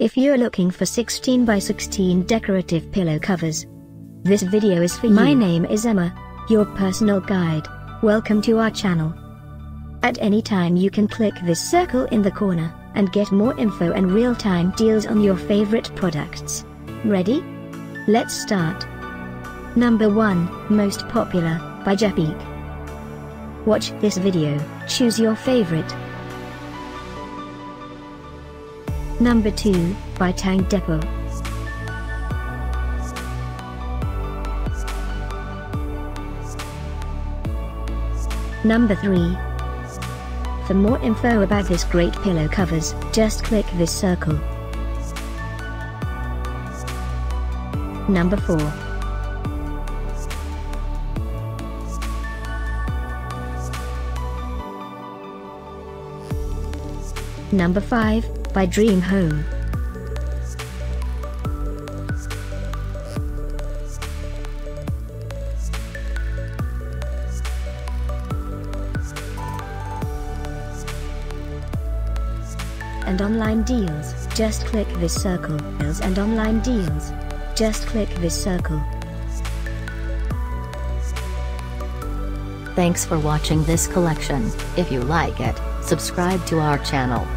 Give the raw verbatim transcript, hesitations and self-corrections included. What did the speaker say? if you're looking for sixteen by sixteen decorative pillow covers, this video is for you. My name is Emma, your personal guide. Welcome to our channel. At any time you can click this circle in the corner, and get more info and real-time deals on your favorite products. Ready? Let's start. Number one, Most Popular, by Jepeak. Watch this video, choose your favorite. Number two, by Tang Depot. Number three. For more info about this great pillow covers, just click this circle. Number four. Number five, by Dream Home. And online deals, just click this circle. Deals and online deals, just click this circle. Thanks for watching this collection. If you like it, subscribe to our channel.